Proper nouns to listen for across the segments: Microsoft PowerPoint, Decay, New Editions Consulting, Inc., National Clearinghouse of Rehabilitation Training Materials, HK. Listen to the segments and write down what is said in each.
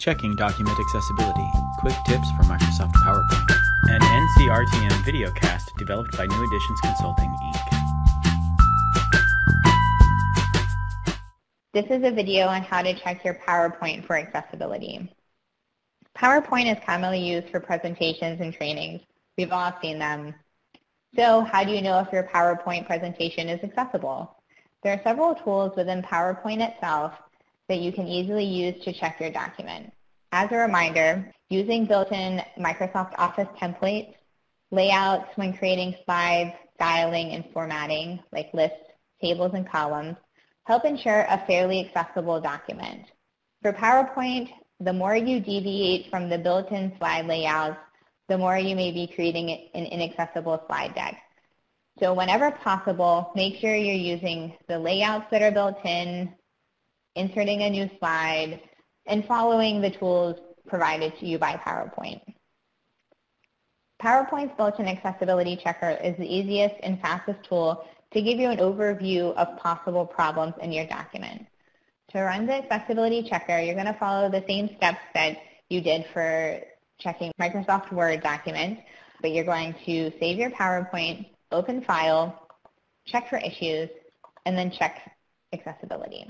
checking document accessibility, quick tips for Microsoft PowerPoint, an NCRTM videocast developed by New Editions Consulting, Inc. This is a video on how to check your PowerPoint for accessibility. PowerPoint is commonly used for presentations and trainings. We've all seen them. So how do you know if your PowerPoint presentation is accessible? There are several tools within PowerPoint itself that you can easily use to check your document. As a reminder, using built-in Microsoft Office templates, layouts when creating slides, styling and formatting like lists, tables, and columns help ensure a fairly accessible document. For PowerPoint, the more you deviate from the built-in slide layouts, the more you may be creating an inaccessible slide deck. So whenever possible, make sure you're using the layouts that are built in, inserting a new slide, and following the tools provided to you by PowerPoint. PowerPoint's built-in accessibility checker is the easiest and fastest tool to give you an overview of possible problems in your document. To run the accessibility checker, you're going to follow the same steps that you did for checking Microsoft Word documents, but you're going to save your PowerPoint, open file, check for issues, and then check accessibility.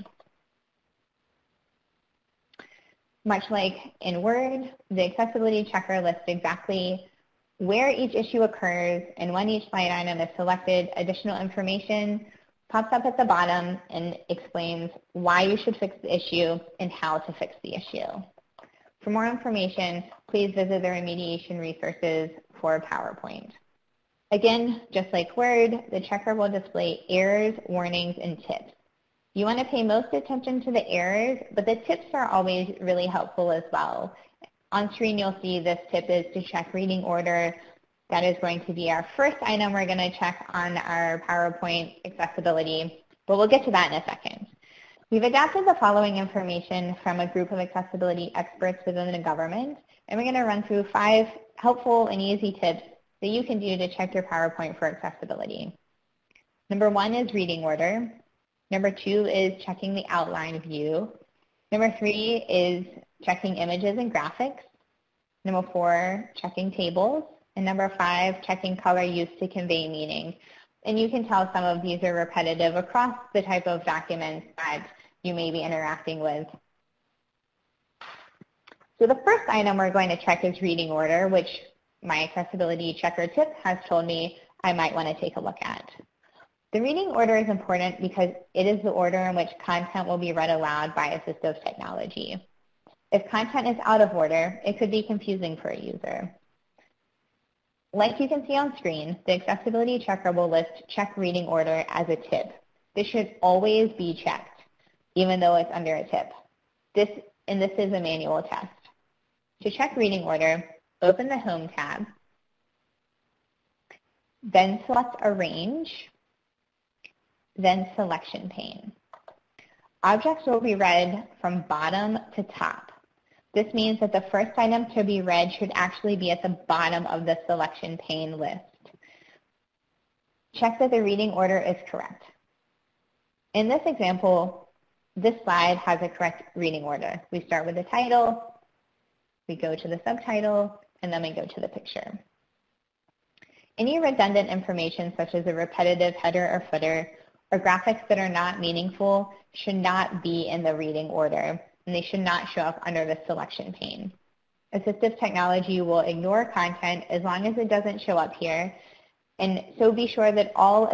Much like in Word, the accessibility checker lists exactly where each issue occurs, and when each slide item is selected, additional information pops up at the bottom and explains why you should fix the issue and how to fix the issue. For more information, please visit the remediation resources for PowerPoint. Again, just like Word, the checker will display errors, warnings, and tips. You want to pay most attention to the errors, but the tips are always really helpful as well. On screen, you'll see this tip is to check reading order. That is going to be our first item we're going to check on our PowerPoint accessibility, but we'll get to that in a second. We've adapted the following information from a group of accessibility experts within the government, and we're going to run through 5 helpful and easy tips that you can do to check your PowerPoint for accessibility. Number 1 is reading order. Number 2 is checking the outline view. Number 3 is checking images and graphics. Number 4, checking tables. And number 5, checking color used to convey meaning. And you can tell some of these are repetitive across the type of documents that you may be interacting with. So the first item we're going to check is reading order, which my accessibility checker tip has told me I might want to take a look at. The reading order is important because it is the order in which content will be read aloud by assistive technology. If content is out of order, it could be confusing for a user. Like you can see on screen, the accessibility checker will list check reading order as a tip. This should always be checked, even though it's under a tip. This is a manual test. To check reading order, open the Home tab, then select Arrange, then Selection pane. Objects will be read from bottom to top. This means that the first item to be read should actually be at the bottom of the selection pane list. Check that the reading order is correct. In this example, this slide has a correct reading order. We start with the title, we go to the subtitle, and then we go to the picture. Any redundant information, such as a repetitive header or footer, or graphics that are not meaningful, should not be in the reading order, and they should not show up under the selection pane. Assistive technology will ignore content as long as it doesn't show up here, and so be sure that all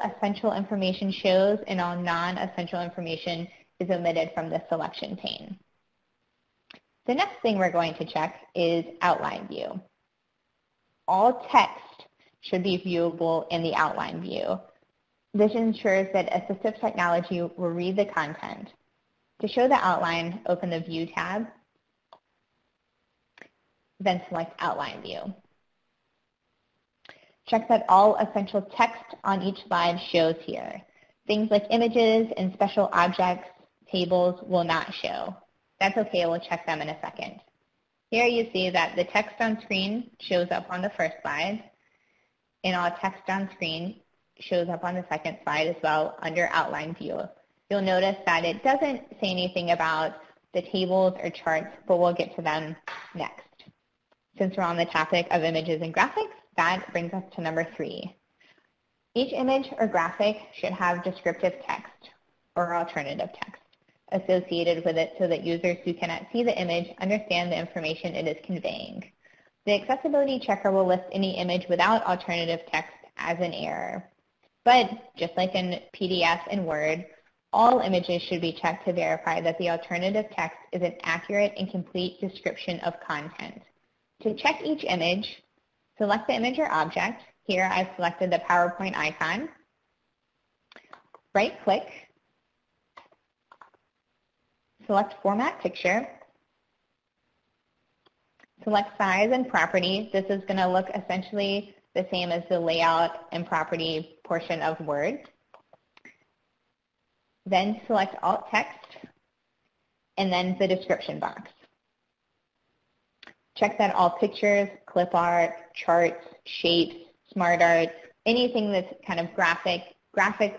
essential information shows and all non-essential information is omitted from the selection pane. The next thing we're going to check is outline view. All text should be viewable in the outline view. This ensures that assistive technology will read the content. To show the outline, open the View tab, then select Outline View. Check that all essential text on each slide shows here. Things like images and special objects, tables will not show. That's okay, we'll check them in a second. Here you see that the text on screen shows up on the first slide, and all text on screen shows up on the second slide as well under Outline View. You'll notice that it doesn't say anything about the tables or charts, but we'll get to them next. Since we're on the topic of images and graphics, that brings us to number 3. Each image or graphic should have descriptive text or alternative text associated with it so that users who cannot see the image understand the information it is conveying. The accessibility checker will list any image without alternative text as an error. But just like in PDF and Word, all images should be checked to verify that the alternative text is an accurate and complete description of content. To check each image, select the image or object. Here I've selected the PowerPoint icon. Right-click, select Format Picture, select Size and Property. This is going to look essentially the same as the Layout and Property portion of Word. Then select Alt Text, and then the description box. Check that all pictures, clip art, charts, shapes, smart art, anything that's kind of graphic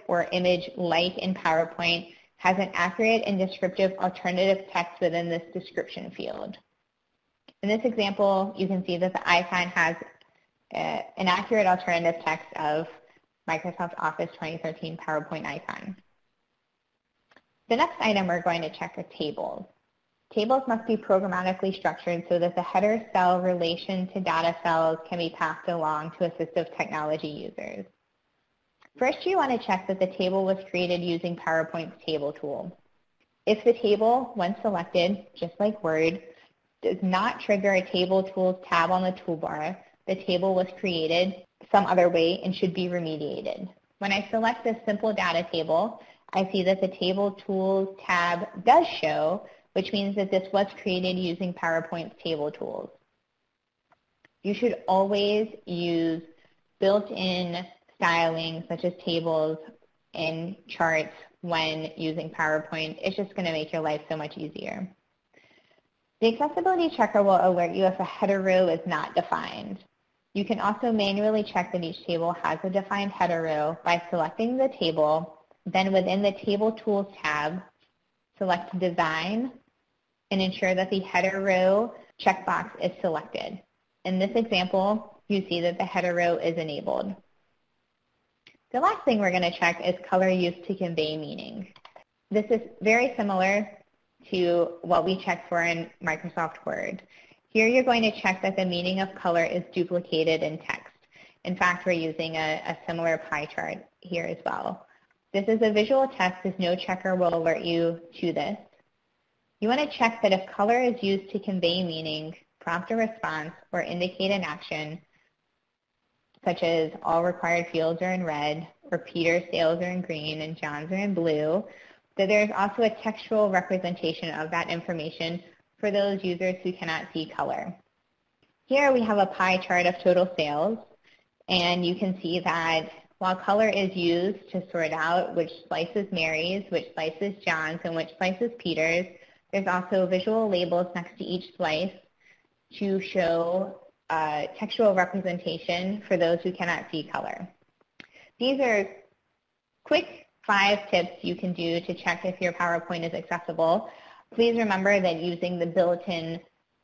or image-like in PowerPoint has an accurate and descriptive alternative text within this description field. In this example, you can see that the icon has an accurate alternative text of Microsoft Office 2013 PowerPoint icon. The next item we're going to check are tables. Tables must be programmatically structured so that the header cell relation to data cells can be passed along to assistive technology users. First, you want to check that the table was created using PowerPoint's table tool. If the table, once selected, just like Word, does not trigger a table tools tab on the toolbar, the table was created some other way and should be remediated. When I select this simple data table, I see that the table tools tab does show, which means that this was created using PowerPoint's table tools. You should always use built-in styling such as tables and charts when using PowerPoint. It's just going to make your life so much easier. The accessibility checker will alert you if a header row is not defined. You can also manually check that each table has a defined header row by selecting the table, then within the Table Tools tab, select Design, and ensure that the header row checkbox is selected. In this example, you see that the header row is enabled. The last thing we're going to check is color used to convey meaning. This is very similar to what we checked for in Microsoft Word. Here you're going to check that the meaning of color is duplicated in text. In fact, we're using a similar pie chart here as well. This is a visual test, as no checker will alert you to this. You want to check that if color is used to convey meaning, prompt a response, or indicate an action, such as all required fields are in red, or Peter's sales are in green, and John's are in blue, that there is also a textual representation of that information for those users who cannot see color. Here we have a pie chart of total sales, and you can see that while color is used to sort out which slice is Mary's, which slice is John's, and which slice is Peter's, there's also visual labels next to each slice to show textual representation for those who cannot see color. These are quick 5 tips you can do to check if your PowerPoint is accessible. Please remember that using the built-in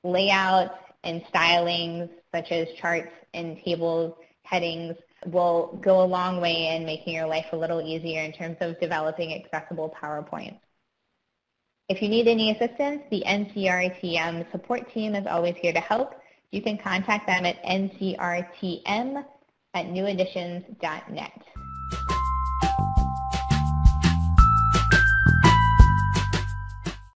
layout and stylings, such as charts and tables, headings, will go a long way in making your life a little easier in terms of developing accessible PowerPoint. If you need any assistance, the NCRTM support team is always here to help. You can contact them at ncrtm@neweditions.net.